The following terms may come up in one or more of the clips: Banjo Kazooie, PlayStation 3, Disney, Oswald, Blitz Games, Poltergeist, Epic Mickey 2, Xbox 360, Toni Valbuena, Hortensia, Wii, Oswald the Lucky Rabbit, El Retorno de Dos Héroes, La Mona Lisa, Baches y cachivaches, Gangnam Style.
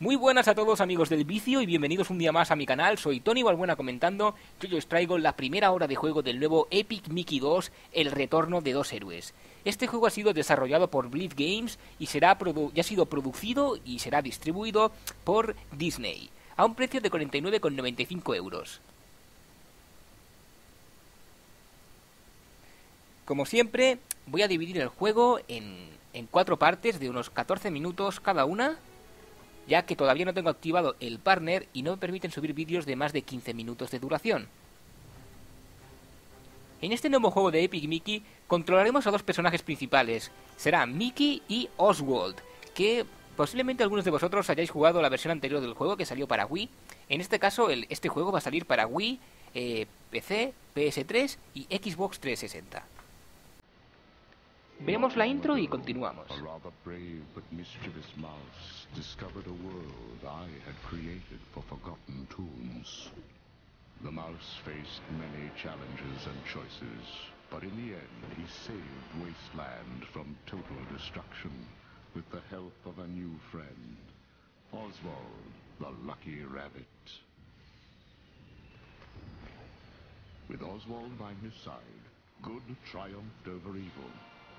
Muy buenas a todos amigos del vicio y bienvenidos un día más a mi canal. Soy Toni Valbuena comentando que hoy os traigo la primera hora de juego del nuevo Epic Mickey 2, El Retorno de Dos Héroes. Este juego ha sido desarrollado por Blitz Games y ya ha sido producido y será distribuido por Disney a un precio de 49,95 €. Como siempre, voy a dividir el juego en cuatro partes de unos 14 minutos cada una, ya que todavía no tengo activado el partner y no me permiten subir vídeos de más de 15 minutos de duración. En este nuevo juego de Epic Mickey controlaremos a dos personajes principales, será Mickey y Oswald, que posiblemente algunos de vosotros hayáis jugado la versión anterior del juego que salió para Wii. En este caso, este juego va a salir para Wii, PC, PS3 y Xbox 360. Veamos la intro y continuamos. The mouse faced many challenges and choices, but in the end he saved Wasteland from total destruction with the help of a new friend, Oswald, the Lucky Rabbit. With Oswald by his side, good triumphed over evil,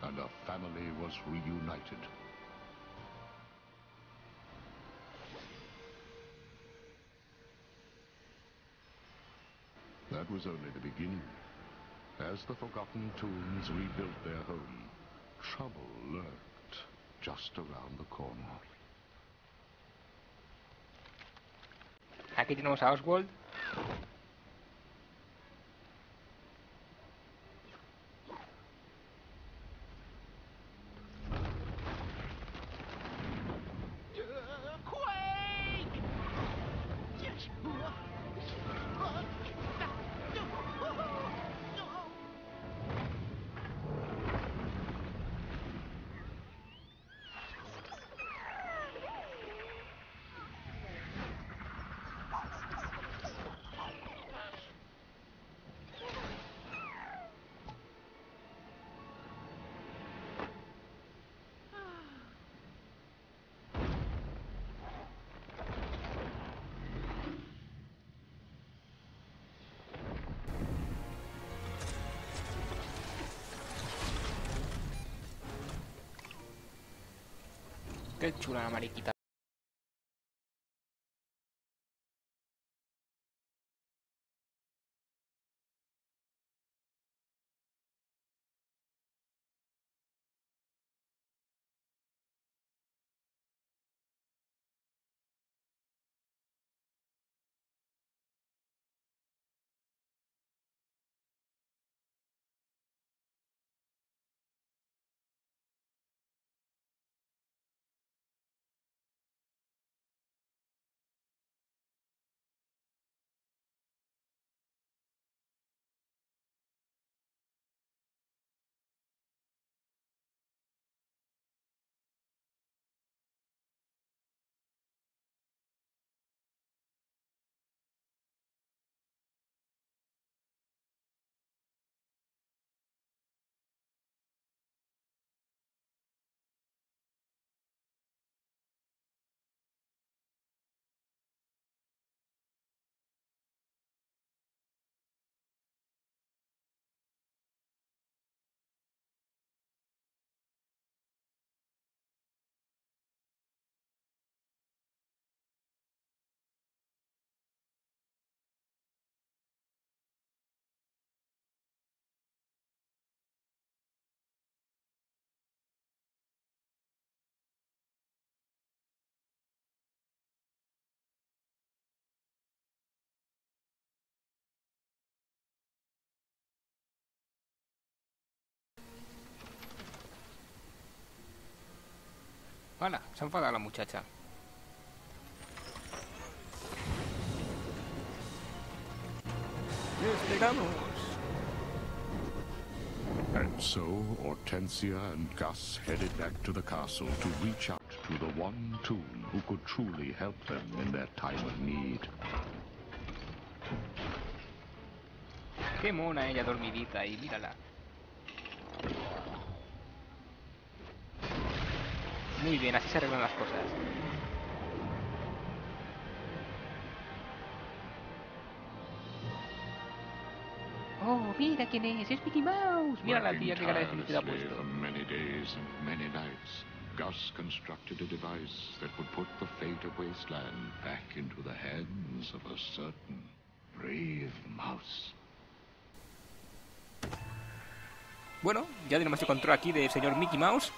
and a family was reunited. That was only the beginning. As the forgotten tombs rebuilt their home, trouble lurked just around the corner. Aquí tenemos a Oswald. Qué chula la mariquita. Hola, se ha enfadado la muchacha. And so Hortensia and Gus headed back to the castle to reach out to the one tomb who could truly help them in their time of need. Qué mona ella dormidita ahí, mírala. Muy bien, así se arreglan las cosas. ¡Oh, mira quién es Mickey Mouse! Mira la tía que cara de felicidad ha puesto. Gus constructed a device that would put the fated wasteland back into the hands of a certain brave mouse. Bueno, ya tenemos el control aquí del señor Mickey Mouse.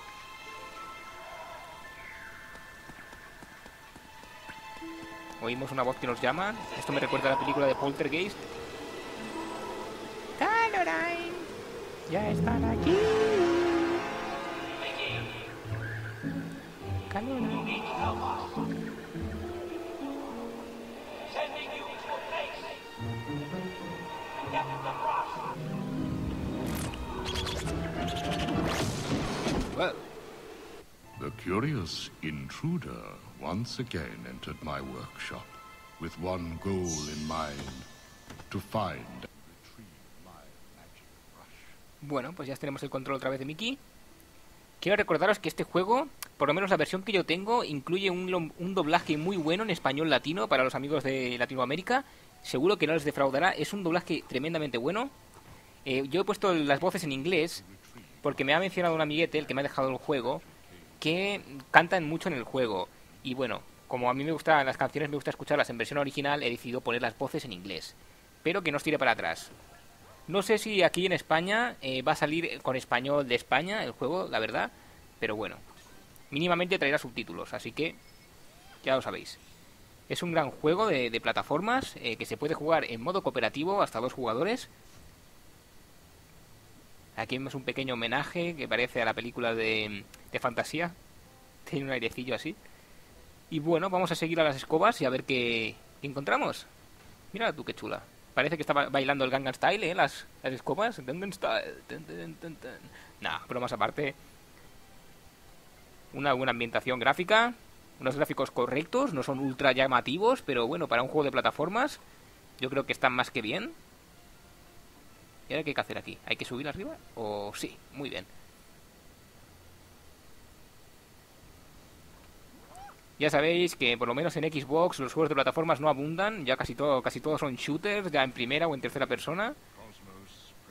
Oímos una voz que nos llama. Esto me recuerda a la película de Poltergeist. ¡Caroline! ¡Ya están aquí! Caroline. Well, the curious intruder once again entered my workshop with one goal in mind: to find and retrieve my magic brush. Bueno, pues ya tenemos el control otra vez de Mickey. Quiero recordaros que este juego, por lo menos la versión que yo tengo, incluye un doblaje muy bueno en español latino para los amigos de Latinoamérica. Seguro que no les defraudará, es un doblaje tremendamente bueno. Yo he puesto las voces en inglés porque me ha mencionado un amiguete, el que me ha dejado el juego, que cantan mucho en el juego. Y bueno, como a mí me gustan las canciones, me gusta escucharlas en versión original, he decidido poner las voces en inglés. Pero que no os tire para atrás. No sé si aquí en España va a salir con español de España el juego, la verdad. Pero bueno, mínimamente traerá subtítulos, así que ya lo sabéis. Es un gran juego de plataformas que se puede jugar en modo cooperativo hasta 2 jugadores. Aquí vemos un pequeño homenaje que parece a la película de fantasía. Tiene un airecillo así. Y bueno, vamos a seguir a las escobas y a ver qué encontramos. Mira tú, qué chula. Parece que está bailando el Gangnam Style, ¿eh? Las escobas. Gangnam Style. Nah, bromas aparte. Una buena ambientación gráfica. Unos gráficos correctos. No son ultra llamativos, pero bueno, para un juego de plataformas, yo creo que están más que bien. ¿Y ahora qué hay que hacer aquí? ¿Hay que subir arriba? ¿O sí? Muy bien. Ya sabéis que por lo menos en Xbox los juegos de plataformas no abundan. Ya casi todos son shooters, ya en primera o en tercera persona.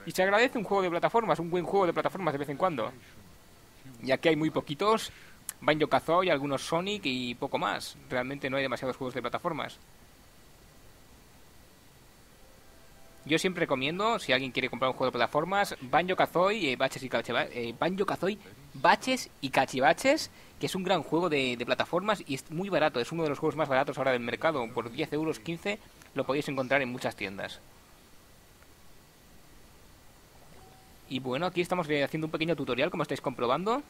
Y se agradece un juego de plataformas, un buen juego de plataformas de vez en cuando. Y aquí hay muy poquitos. Banjo Kazooie, algunos Sonic y poco más. Realmente no hay demasiados juegos de plataformas. Yo siempre recomiendo, si alguien quiere comprar un juego de plataformas, Banjo Kazooie, Baches y Cachivaches, que es un gran juego de plataformas y es muy barato. Es uno de los juegos más baratos ahora del mercado. Por 10 euros, 15, lo podéis encontrar en muchas tiendas. Y bueno, aquí estamos haciendo un pequeño tutorial, como estáis comprobando.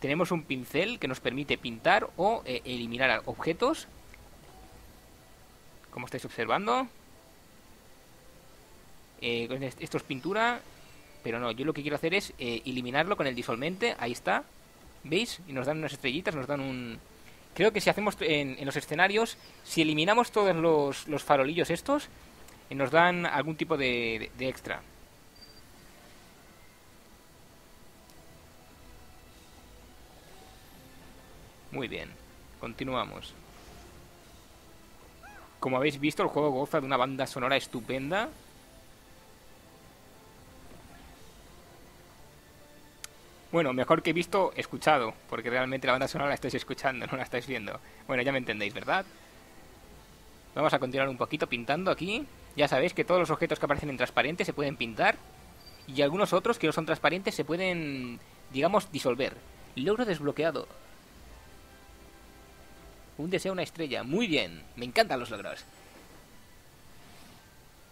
Tenemos un pincel que nos permite pintar o eliminar objetos, como estáis observando. Esto es pintura, pero no, yo lo que quiero hacer es eliminarlo con el disolvente. Ahí está, ¿veis? Y nos dan unas estrellitas, nos dan un... Creo que si hacemos en los escenarios, si eliminamos todos los farolillos estos, nos dan algún tipo de extra. Muy bien, continuamos. Como habéis visto, el juego goza de una banda sonora estupenda. Bueno, mejor que visto, escuchado, porque realmente la banda sonora la estáis escuchando, no la estáis viendo. Bueno, ya me entendéis, ¿verdad? Vamos a continuar un poquito pintando aquí. Ya sabéis que todos los objetos que aparecen en transparente se pueden pintar. Y algunos otros que no son transparentes se pueden, digamos, disolver. Logro desbloqueado. Un deseo, una estrella. Muy bien, me encantan los logros.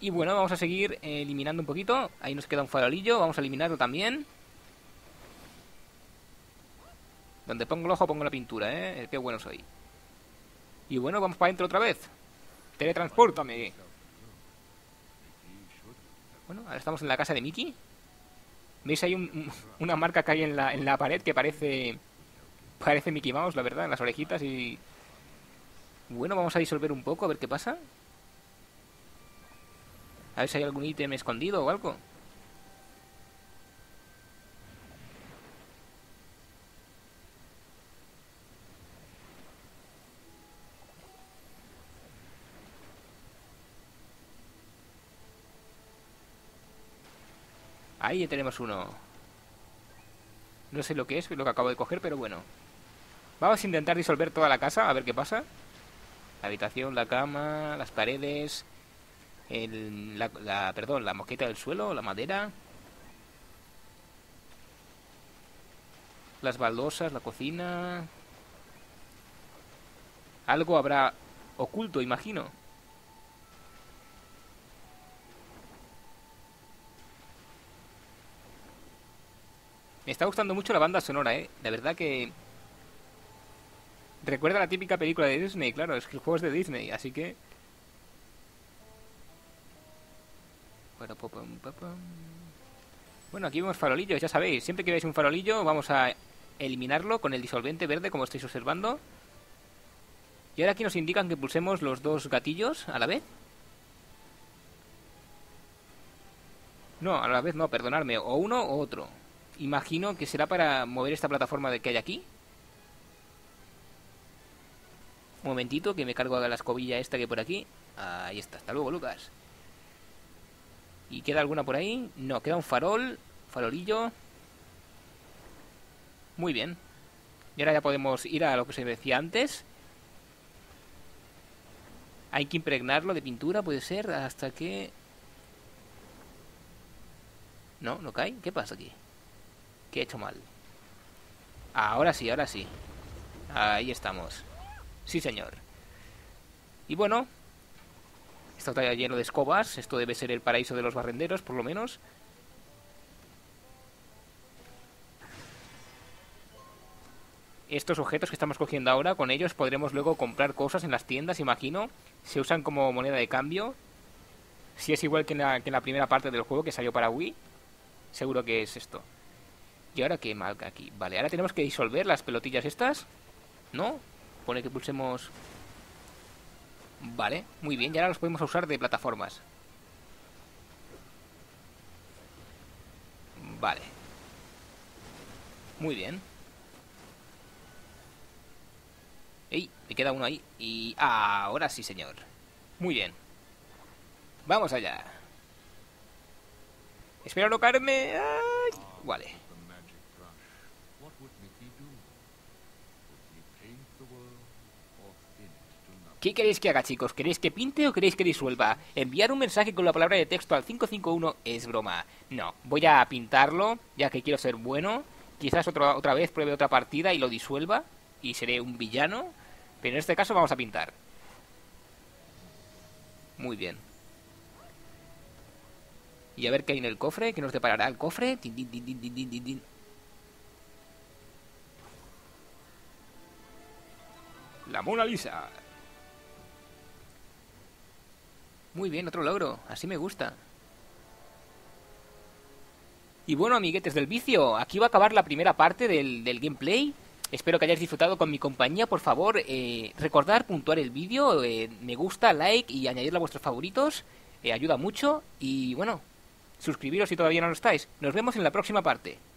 Y bueno, vamos a seguir eliminando un poquito. Ahí nos queda un farolillo, vamos a eliminarlo también. Donde pongo el ojo pongo la pintura, ¿eh? Qué bueno soy. Y bueno, vamos para adentro otra vez. Teletranspórtame. Bueno, ahora estamos en la casa de Mickey. ¿Veis ahí una marca que hay en la pared que parece Mickey Mouse, la verdad, en las orejitas y... Bueno, vamos a disolver un poco, a ver qué pasa. A ver si hay algún ítem escondido o algo. Ahí ya tenemos uno. No sé lo que es, lo que acabo de coger, pero bueno. Vamos a intentar disolver toda la casa, a ver qué pasa. La habitación, la cama, las paredes, la moqueta del suelo, la madera, las baldosas, la cocina. Algo habrá oculto, imagino. Me está gustando mucho la banda sonora, La verdad que... recuerda la típica película de Disney, claro, es que el juego es de Disney, así que... Bueno, aquí vemos farolillos, ya sabéis. Siempre que veáis un farolillo, vamos a eliminarlo con el disolvente verde, como estáis observando. Y ahora aquí nos indican que pulsemos los dos gatillos a la vez. No, a la vez no, perdonadme, o uno o otro. Imagino que será para mover esta plataforma que hay aquí. Un momentito, que me cargo a la escobilla esta que hay por aquí. Ahí está, hasta luego, Lucas. ¿Y queda alguna por ahí? No, queda un farol, farolillo. Muy bien. Y ahora ya podemos ir a lo que se decía antes. Hay que impregnarlo de pintura, puede ser, hasta que... No, no cae. ¿Qué pasa aquí? ¿Qué he hecho mal? Ahora sí, ahora sí. Ahí estamos. Sí, señor. Y bueno... esto está lleno de escobas. Esto debe ser el paraíso de los barrenderos, por lo menos. Estos objetos que estamos cogiendo ahora, con ellos podremos luego comprar cosas en las tiendas, imagino. Se usan como moneda de cambio. Si es igual que en la primera parte del juego que salió para Wii, seguro que es esto. Y ahora qué marca aquí. Vale, ahora tenemos que disolver las pelotillas estas, ¿no? Pone que pulsemos... Vale, muy bien, y ahora los podemos usar de plataformas. Vale. Muy bien. ¡Ey! Me queda uno ahí. Y ahora sí, señor. Muy bien. Vamos allá. Espero no caerme. ¡Ay! Vale. ¿Qué queréis que haga, chicos? ¿Queréis que pinte o queréis que disuelva? Enviar un mensaje con la palabra de texto al 551 es broma. No, voy a pintarlo, ya que quiero ser bueno. Quizás otra vez pruebe otra partida y lo disuelva, y seré un villano. Pero en este caso vamos a pintar. Muy bien. Y a ver qué hay en el cofre, qué nos deparará el cofre. Tin, tin, tin, tin, tin, tin, tin. La Mona Lisa. Muy bien, otro logro. Así me gusta. Y bueno, amiguetes del vicio, aquí va a acabar la primera parte del gameplay. Espero que hayáis disfrutado con mi compañía. Por favor, recordar puntuar el vídeo, me gusta, like y añadirlo a vuestros favoritos. Ayuda mucho. Y bueno, suscribiros si todavía no lo estáis. Nos vemos en la próxima parte.